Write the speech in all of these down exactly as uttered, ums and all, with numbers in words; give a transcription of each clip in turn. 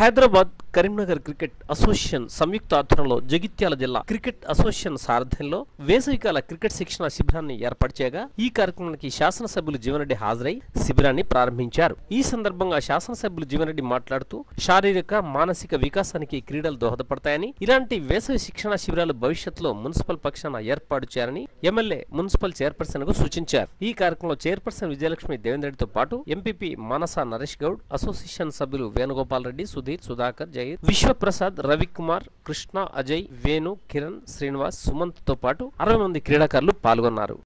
Hyderabad Karimnagar cricket association సంయుక్త ఆధ్వర్యంలో జగిత్యాల జిల్లా క్రికెట్ అసోసియేషన్ సారథ్యంలో వేసవికాల క్రికెట్ శిక్షణ శిబిరాన్ని ఏర్పాటు చేయగా ఈ కార్యక్రమానికి శాసనసభ్యులు జీవనరెడ్డి హాజరై శిబిరాన్ని ప్రారంభించారు. ఈ సందర్భంగా శాసనసభ్యులు జీవనరెడ్డి మాట్లాడుతూ శారీరక మానసిక వికాసానికి క్రీడలు దోహదపడతాయని, ఇలాంటి వేసవి శిక్షణ శిబిరాలు భవిష్యత్తులో మున్సిపల్ పక్షాన ఏర్పాటు చేయాలని ఎమ్మెల్యే మున్సిపల్ చైర్పర్సన్ కు సూచించారు. ఈ కార్యక్రమంలో చైర్పర్సన్ విజయలక్ష్మి దేవేంద్రరెడ్డితో పాటు ఎంపీపీ మానస నరేష్ గౌడ్, అసోసియేషన్ సభ్యులు వేణుగోపాల్ రెడ్డి, సుధీర్, సుధాకర్, జై, విశ్వప్రసాద్, రవికుమార్, కృష్ణ, అజయ్, వేణు, కిరణ్, శ్రీనివాస్, సుమంత్ తో పాటు అరవై మంది క్రీడాకారులు పాల్గొన్నారు.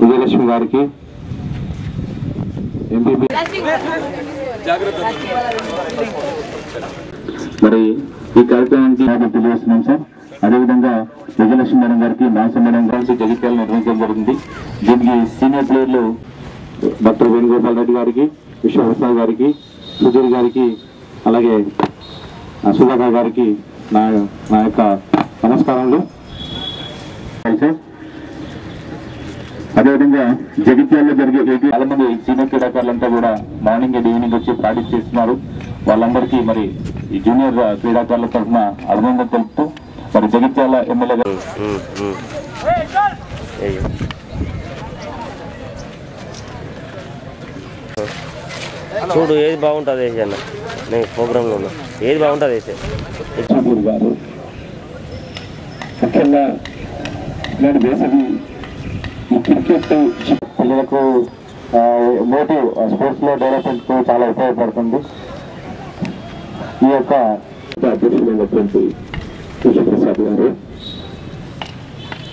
విజయలక్ష్మి గారికి మరి ఈ కార్యక్రమానికి తెలియజేస్తున్నాం సార్. అదేవిధంగా విజయలక్ష్మి మేడం గారికి మాసం మేడం గారికి జగిత్యాలు నిర్వహించడం జరిగింది. దీనికి సీనియర్ ప్లేయర్లు డాక్టర్ వేణుగోపాల్ రెడ్డి గారికి, విశ్వప్రసాద్ గారికి, సుధీర్ గారికి, అలాగే సుధాకర్ గారికి నా నా యొక్క నమస్కారాలు సార్. అదేవిధంగా జగిత్యాల్లో జరిగే చాలా మంది సీనియర్ క్రీడాకారులంతా కూడా మార్నింగ్ అండ్ ఈవినింగ్ వచ్చి ప్రాక్టీస్ చేస్తున్నారు. వాళ్ళందరికీ మరి ఈ జూనియర్ క్రీడాకారుల తరఫున అభినందన తెలుపుతూ మరి జగిత్యాల ఎమ్మెల్యే గారు చూడు ఏది బాగుంటుంది వేసే అన్న నేను ప్రోగ్రాంలో ఉన్నా ఏది బాగుంటుంది వేసే యశ్వూరు గారు ముఖ్యంగా ఇలాంటి వేసవి క్రికెట్ పిల్లలకు మోటివ్ స్పోర్ట్స్లో డెవలప్మెంట్కు చాలా ఉపయోగపడుతుంది. ఈ యొక్క అధ్యక్షులైనటువంటి కృష్ణప్రసాద్ గారు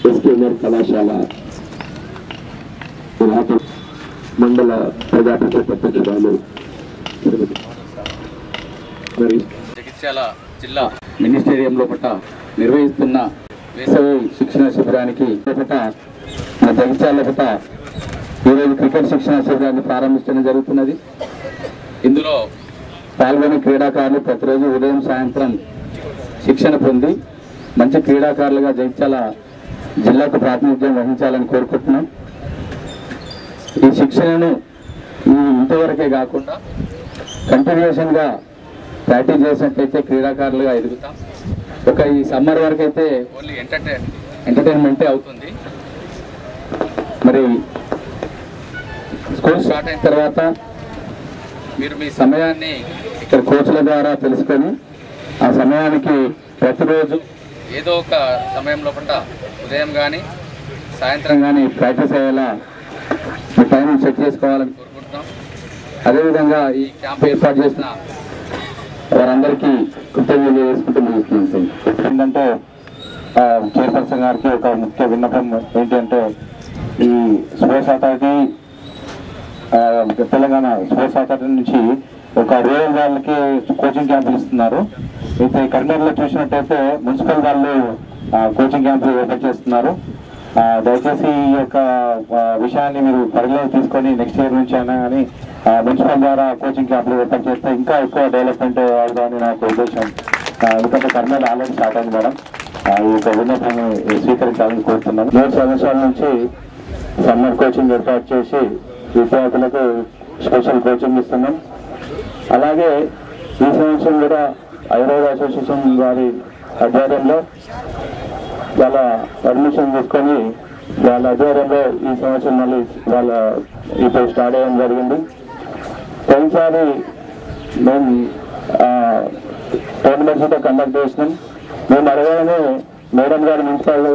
ఎస్కేఎన్ఆర్ కళాశాల మండల ప్రజాపతిపక్షురాలు జగిత్యాల జిల్లా మినీ స్టేడియం లోపల నిర్వహిస్తున్న వేసవి శిక్షణ శిబిరానికి జగిత్యాల లోపల ఈరోజు క్రికెట్ శిక్షణ శిబిరాన్ని ప్రారంభించడం జరుగుతున్నది. ఇందులో పాల్గొనే క్రీడాకారులు ప్రతిరోజు ఉదయం సాయంత్రం శిక్షణ పొంది మంచి క్రీడాకారులుగా జగిత్యాల జిల్లాకు ప్రాతినిధ్యం వహించాలని కోరుకుంటున్నాం. ఈ శిక్షణను ఇంతవరకే కాకుండా కంటిన్యూషన్గా ప్రాక్టీస్ చేసినట్లయితే క్రీడాకారులుగా ఎదుగుతాం. ఒక ఈ సమ్మర్ వరకు అయితే ఓన్లీ ఎంటర్టైన్ ఎంటర్టైన్మెంటే అవుతుంది. మరి స్కూల్ స్టార్ట్ అయిన తర్వాత మీరు మీ సమయాన్ని ఇక్కడ కోచ్ల ద్వారా తెలుసుకొని ఆ సమయానికి ప్రతిరోజు ఏదో ఒక సమయంలో కూడా ఉదయం కానీ సాయంత్రం కానీ ప్రాక్టీస్ అయ్యేలా మీ టైం సెట్ చేసుకోవాలని కోరుకుంటున్నాం. అదేవిధంగా ఈ క్యాంప్ ఏర్పాటు చేసిన వారందరికీ కృతజ్ఞతలు చేసుకుంటూ ముగిస్తున్నాం. ఏంటంటే చైర్పర్సన్ గారికి ఒక ముఖ్య విన్నపం ఏంటంటే ఈ sports authority Telangana sports authority నుంచి ఒక రూరల్ వాళ్ళకి కోచింగ్ క్యాంపులు ఇస్తున్నారు. అయితే కరీంనగర్లో చూసినట్టయితే మున్సిపల్ వాళ్ళు కోచింగ్ క్యాంపులు ఏర్పాటు చేస్తున్నారు. దయచేసి ఈ యొక్క విషయాన్ని మీరు పరిగణలోకి తీసుకొని నెక్స్ట్ ఇయర్ నుంచి అయినా కానీ మున్సిపల్ ద్వారా కోచింగ్ క్యాంపులు ఏర్పాటు చేస్తే ఇంకా ఎక్కువ డెవలప్మెంట్ అవుతుందని నాకు ఉద్దేశం. ఎందుకంటే కర్నూలు ఆల్రెడీ స్టార్ట్ అయింది మేడం. ఈ యొక్క విన్నపాన్ని స్వీకరించాలని కోరుతున్నాను. మూడు సంవత్సరాల నుంచి సమ్మర్ కోచింగ్ ఏర్పాటు చేసి విద్యార్థులకు స్పెషల్ కోచింగ్ ఇస్తున్నాం. అలాగే ఈ సంవత్సరం కూడా ఐరోజ్ అసోసియేషన్ వారి ఆధ్వర్యంలో వాళ్ళ పర్మిషన్ తీసుకొని వాళ్ళ ఆధ్వర్యంలో ఈ సంవత్సరం మళ్ళీ వాళ్ళ ఇప్పుడు స్టార్ట్ అయ్యడం జరిగింది. కొన్నిసారి మేము టోర్నమెంట్స్తో కండక్ట్ చేసినాం. మేము అడగగానే మేడం గారు మున్సిపల్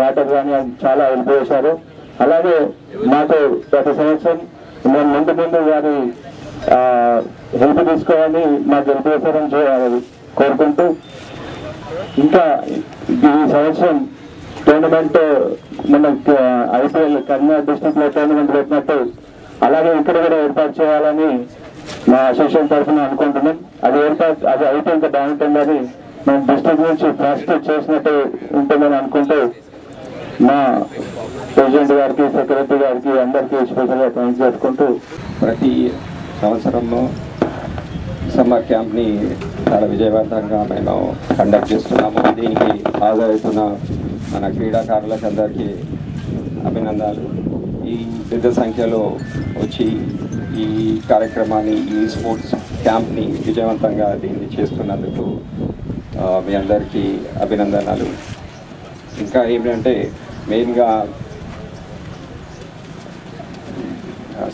వాటర్ కానీ చాలా హెల్ప్ చేశారు. అలాగే మాకు ప్రతి సంవత్సరం మేము ముందు ముందు వారి హెల్ప్ తీసుకోవాలని మాకు హెల్ప్ చేశారని కోరుకుంటూ ఇంకా ఈ సంవత్సరం టోర్నమెంట్ మనకు ఐపీఎల్ కర్నూలు డిస్ట్రిక్ట్ లో టోర్నమెంట్ పెట్టినట్టు అలాగే ఇక్కడ కూడా ఏర్పాటు చేయాలని మా అసోసియేషన్ తరఫున అనుకుంటున్నాం అది ఏర్పాటు అది అయితే ఇంకా బాగుంటుందని మేము డిస్ట్రిక్ట్ నుంచి ఫస్ట్ చేసినట్టు ఉంటుందని అనుకుంటూ మా ప్రెసిడెంట్ గారికి సెక్రటరీ గారికి అందరికీ స్పెషల్గా థ్యాంక్స్ చేసుకుంటూ ప్రతి సంవత్సరంలో సమ్మర్ క్యాంప్ని చాలా విజయవంతంగా మేము కండక్ట్ చేస్తున్నాము. దీనికి హాజరవుతున్న మన క్రీడాకారులకు అందరికీ అభినందనలు. ఈ పెద్ద సంఖ్యలో వచ్చి ఈ కార్యక్రమాన్ని ఈ స్పోర్ట్స్ క్యాంప్ని విజయవంతంగా దీన్ని చేస్తున్నందుకు మీ అందరికీ అభినందనలు. ఇంకా ఏమిటంటే మెయిన్గా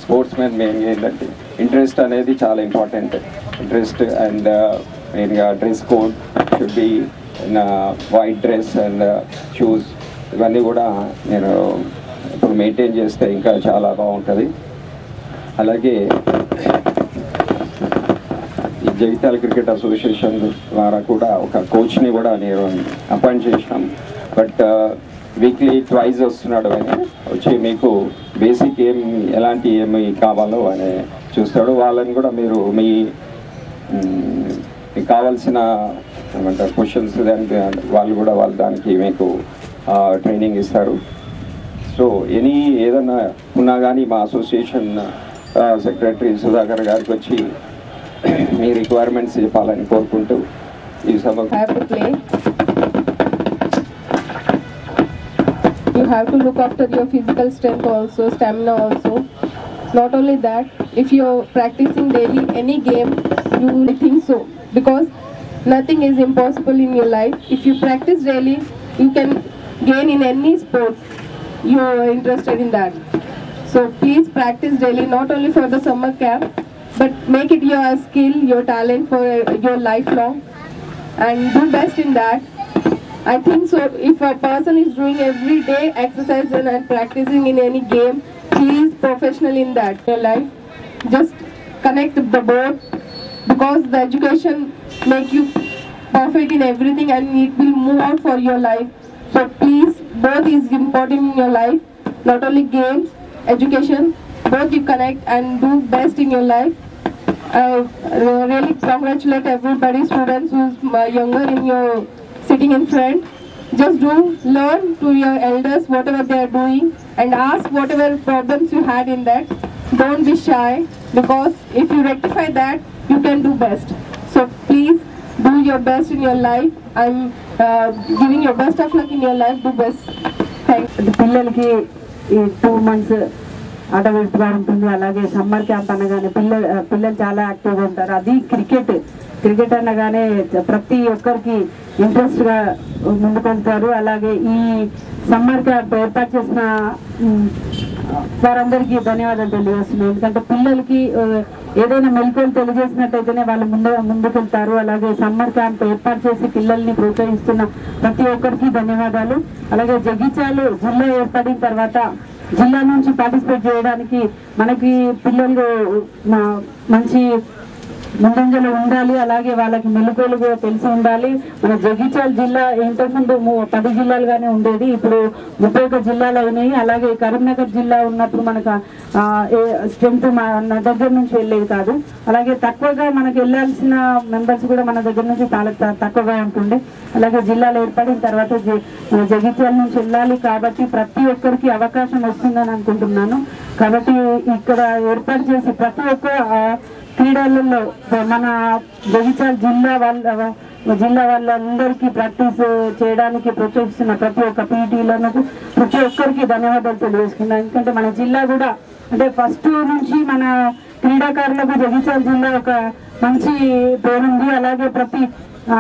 స్పోర్ట్స్ మెన్ మెయిన్గా ఏంటంటే ఇంట్రెస్ట్ అనేది చాలా ఇంపార్టెంట్. ఇంట్రెస్ట్ అండ్ మెయిన్గా dress code should be white dress and shoes ఇవన్నీ కూడా నేను ఇప్పుడు మెయింటైన్ చేస్తే ఇంకా చాలా బాగుంటుంది. అలాగే ఈ జగిత్యాల క్రికెట్ అసోసియేషన్ ద్వారా కూడా ఒక కోచ్ని కూడా నేను అపాయింట్ చేసినాం. బట్ వీక్లీ ట్వైజ్ వస్తున్నాడు. ఆయన వచ్చి మీకు బేసిక్ ఏం ఎలాంటి ఏమి కావాలో అని చూస్తాడు. వాళ్ళని కూడా మీరు మీ మీకు కావాల్సిన ఏమంటారు క్వశ్చన్స్ దానికి వాళ్ళు కూడా వాళ్ళు దానికి మీకు ట్రైనింగ్ ఇస్తారు. సో ఎనీ ఏదన్నా ఉన్నా కానీ మా అసోసియేషన్ సెక్రటరీ సుధాకర్ గారికి వచ్చి మీ రిక్వైర్మెంట్స్ చెప్పాలని కోరుకుంటూ ఈ సభ. You have to look after your physical strength also, stamina also. Not only that, if you are practicing daily any game, you will think so, because nothing is impossible in your life. If you practice daily, you can gain in any sport you are interested in that. So please practice daily, not only for the summer camp, but make it your skill, your talent for your lifelong, and do best in that. I think so. If a person is doing every day exercise and practicing in any game, he is professional in that. Your life, just connect the both, because the education make you perfect in everything, and it will move out for your life. So please, both is important in your life. Not only games, education, both you connect and do best in your life. I really congratulate everybody, students who's younger in your sitting in front. Just do learn to your elders whatever they are doing, and ask whatever problems you had in that. Don't be shy, because if you rectify that, you can do best. So please do your best in your life. I'm uh, giving your best of luck in your life. Do best. Thanks. The pillarki. ఈ two months ఆటవిడుపుగా ఉంటుంది. అలాగే summer camp అనగానే పిల్లలు పిల్లలు చాలా యాక్టివ్గా ఉంటారు. అది క్రికెట్ క్రికెట్ అనగానే ప్రతి ఒక్కరికి ఇంట్రెస్ట్గా ముందుకొస్తారు. అలాగే ఈ సమ్మర్ క్యాంప్ ఏర్పాటు చేసిన వారందరికీ ధన్యవాదాలు తెలియజేస్తున్నాయి. ఎందుకంటే పిల్లలకి ఏదైనా మెలకువలు తెలియజేసినట్టయితేనే వాళ్ళు ముందు ముందుకెళ్తారు. అలాగే సమ్మర్ క్యాంప్ ఏర్పాటు చేసి పిల్లల్ని ప్రోత్సహిస్తున్న ప్రతి ఒక్కరికి ధన్యవాదాలు. అలాగే జగిత్యాల జిల్లా ఏర్పడిన తర్వాత జిల్లా నుంచి పార్టిసిపేట్ చేయడానికి మనకి పిల్లలు మంచి ముందంజలు ఉండాలి. అలాగే వాళ్ళకి మెలకువలు కూడా తెలిసి ఉండాలి. మన జగిత్యాల జిల్లా ఇంతకుముందు పది జిల్లాలుగానే ఉండేది, ఇప్పుడు ముప్పై ఒక జిల్లాలు అయినాయి. అలాగే కరీంనగర్ జిల్లా ఉన్నప్పుడు మనకు స్ట్రెంత్ మన దగ్గర నుంచి వెళ్ళేది కాదు. అలాగే తక్కువగా మనకు వెళ్ళాల్సిన మెంబర్స్ కూడా మన దగ్గర నుంచి చాలా తక్కువగా ఉంటుండే. అలాగే జిల్లాలు ఏర్పడిన తర్వాత జగిత్యాల నుంచి వెళ్ళాలి కాబట్టి ప్రతి ఒక్కరికి అవకాశం వస్తుందని అనుకుంటున్నాను. కాబట్టి ఇక్కడ ఏర్పాటు చేసి ప్రతి ఒక్క క్రీడలలో మన జగిత్యాల జిల్లా వాళ్ళ జిల్లా వాళ్ళందరికీ ప్రాక్టీస్ చేయడానికి ప్రోత్సహిస్తున్న ప్రతి ఒక్క పీటీలను ప్రతి ఒక్కరికి ధన్యవాదాలు తెలియజేసుకున్నాను. ఎందుకంటే మన జిల్లా కూడా అంటే ఫస్ట్ నుంచి మన క్రీడాకారులకు జగిత్యాల జిల్లా ఒక మంచి పేరుంది. అలాగే ప్రతి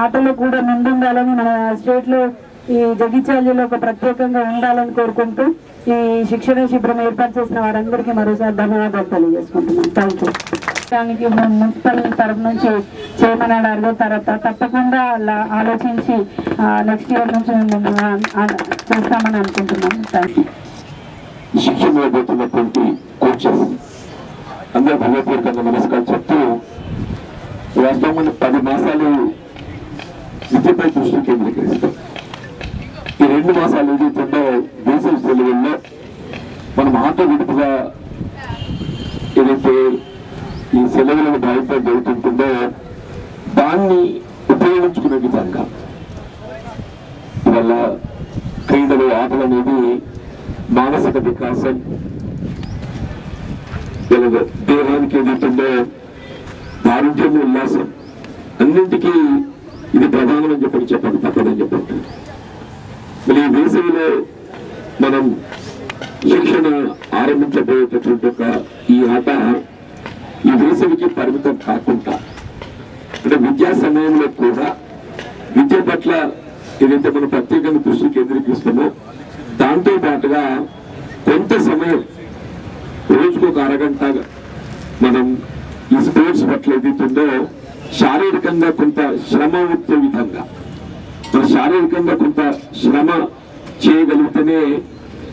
ఆటలో కూడా ముందుండాలని మన స్టేట్లో ఈ జగిత్యాల జిల్లా ఒక ప్రత్యేకంగా ఉండాలని కోరుకుంటూ ఈ శిక్షణ శిబిరం ఏర్పాటు చేసిన వారందరికీ మరోసారి ధన్యవాదాలు తెలియజేసుకుంటున్నాను. Thank you. దానికి మున్సిపల్ తరఫు నుంచి చైర్మన్ అన్నారు. తర్వాత తప్పకుండా అలా ఆలోచించి నెక్స్ట్ ఇయర్ నుంచి చేస్తామని అనుకుంటున్నాము. Thank you. శిక్షణలో పోతున్నటువంటి కోచెస్ అందరూ భగవద్గీత నమస్కారం చెప్తూ వాస్తవంగా పది మాసాలు విద్యపై దృష్టి కేంద్రీకరిస్తాం. ఈ రెండు మాసాలు ఏదైతుందో వేసవి సెలవుల్లో మనం ఆటో విడుపుగా ఏదైతే ఈ సెలవులను బాధ్యత జరుగుతుంటుందో దాన్ని ఉపయోగించుకునే విధంగా ఇవల్ల క్రీడలు ఆటలు అనేది మానసిక వికాసం దేహానికి ఏదైతుందో దారుణ్యం ఉల్లాసం అన్నింటికీ ఇది ప్రధానమని చెప్పి చెప్పండి తప్పదని చెప్పండి. మరి ఈ వేసవిలో మనం శిక్షణ ఆరంభించబోయేటటువంటి ఒక ఈ ఆట ఈ వేసవికి పరిమితం కాకుండా అంటే విద్యా సమయంలో కూడా విద్య పట్ల ఏదైతే మనం ప్రత్యేకంగా దృష్టి కేంద్రీకరిస్తామో దాంతో పాటుగా కొంత సమయం రోజుకు ఒక అరగంట మనం ఈ స్పోర్ట్స్ పట్ల ఏదైతుందో శారీరకంగా కొంత శ్రమ వచ్చే విధంగా మన శారీరకంగా కొంత శ్రమ చేయగలిగితేనే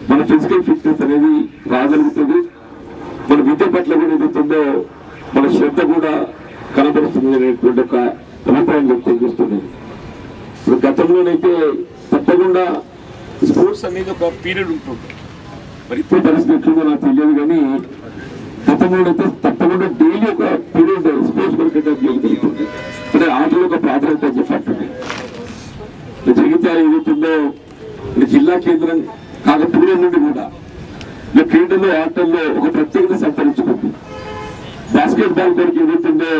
మన ఫిజికల్ ఫిట్నెస్ అనేది రాగలుగుతుంది. మన విద్య పట్ల కూడా ఏదైతుందో మన శ్రద్ధ కూడా కనబరుస్తుంది అనేటువంటి ఒక అభిప్రాయం తెలియజేస్తుంది. ఇప్పుడు గతంలోనైతే తప్పకుండా స్పోర్ట్స్ అనేది ఒక పీరియడ్ ఉంటుంది. మరి ఇప్పుడు పరిస్థితి ఎక్కువగా నాకు తెలియదు కానీ గతంలో అయితే తప్పకుండా డైలీ ఒక పీరియడ్ స్పోర్ట్స్ మార్కెట్ జరుగుతుంది. అంటే ఆటలు ఒక ప్రాధాన్యత చెప్పండి జగిత్యాల ఏదైతుందో జిల్లా కేంద్రం కాక పూర్వం నుండి కూడా క్రీడల్లో ఆటల్లో ఒక ప్రత్యేకత సంతరించుకుంది. బాస్కెట్ బాల్ కొరకు ఏదైతుందో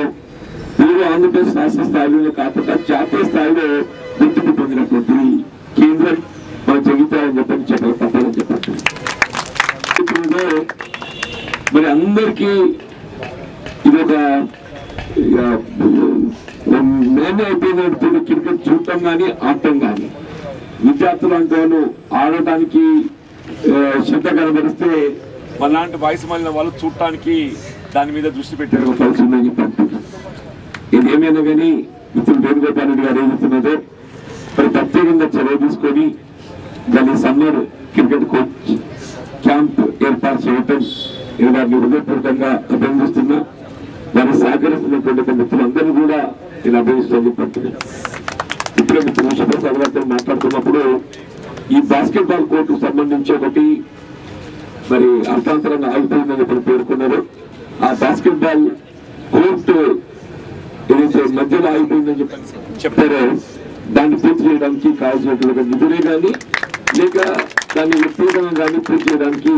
పూర్వ ఆంధ్రప్రదేశ్ రాష్ట్ర స్థాయిలో కాకుండా జాతీయ స్థాయిలో గుర్తింపు పొందినటువంటి కేంద్రం మన జగిత్యాల చెప్పని చెప్పాలి తప్పని చెప్పండి. మరి అందరికీ ఇది ఒక మేమే అయిపోయినటువంటి క్రికెట్ చూడటం కానీ ఆడటం కానీ విద్యార్థులు అంటాను ఆడటానికి శ్రద్ధ కనబరిస్తే మనలాంటి వయసు మళ్ళిన వాళ్ళు చూడటానికి దాని మీద దృష్టి పెట్టారు కలిసిందని చెప్పి అంటున్నాను. ఇది ఏమైనా కానీ ఇప్పుడు వేణుగోపాల్ రెడ్డి గారు ఏమవుతున్నదో మరి ప్రత్యేకంగా చర్య తీసుకొని దాన్ని సమ్మర్ క్రికెట్ కోచ్ క్యాంప్ ఏర్పాటు చేయటం ఇది వారిని హృదయపూర్వకంగా అభినందిస్తున్నా. వారిని సహకరిస్తున్నటువంటి మిత్రులందరినీ కూడా నేను అభినందిస్తాను చెప్పంటున్నాను. ఇప్పుడే మిత్రులు విశ్వప్రసాద్ గారితో మాట్లాడుతున్నప్పుడు ఈ బాస్కెట్ బాల్ కోర్టుకు సంబంధించి ఒకటి మరి అర్థాంతరంగా ఆగిపోయిందని చెప్పి పేర్కొన్నారు. ఆ బాస్కెట్ బాల్ కోర్టు ఏదైతే మధ్యలో ఆగిపోయిందని చెప్పి చెప్పారో దాన్ని పూర్తి చేయడానికి కావాల్సినటువంటి నిధులే కానీ లేక దాన్ని వ్యక్తిగతంగా కానీ పూర్తి చేయడానికి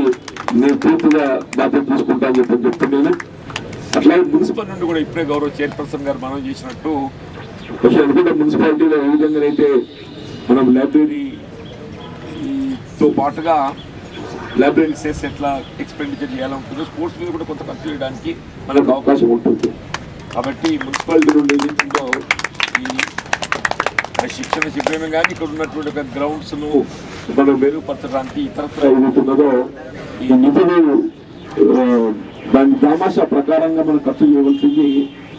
నేను పూర్తిగా బాధ్యత తీసుకుంటాను చెప్పని చెప్తున్నాను. అట్లాగే మున్సిపల్ నుండి కూడా ఇప్పుడే గౌరవ చైర్పర్సన్ గారు మనం చేసినట్టు కూడా మున్సిపాలిటీలో ఏ విధంగా అయితే మనం లైబ్రరీతో పాటుగా లైబ్రరీ సెస్ ఎట్లా ఎక్స్పెండిచర్ చేయాలనుకుంటుందో స్పోర్ట్స్ మీద కూడా కొంత ఖర్చు చేయడానికి మనకు అవకాశం ఉంటుంది. కాబట్టి మున్సిపాలిటీ నుండి ఏదైతుందో ఈ శిక్షణ శిబిరం కానీ ఇక్కడ ఉన్నటువంటి ఒక గ్రౌండ్స్ను మనం మెరుగుపరచడానికి ఇతరత్ర ఏమవుతున్నదో ఈ నిధులు దాని దామాషా ప్రకారంగా మనం ఖర్చు చేయవలసింది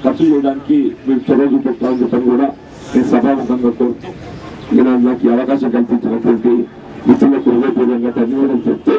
ఖర్చు చేయడానికి మీరు చొరవ చూపెట్టాలని చెప్పని కూడా నేను సభాముఖంగా కోరుతూ నేను నాకు అవకాశం కల్పించినటువంటి మిత్రులకు హృదయపూర్వకంగా ధన్యవాదాలు చెప్తూ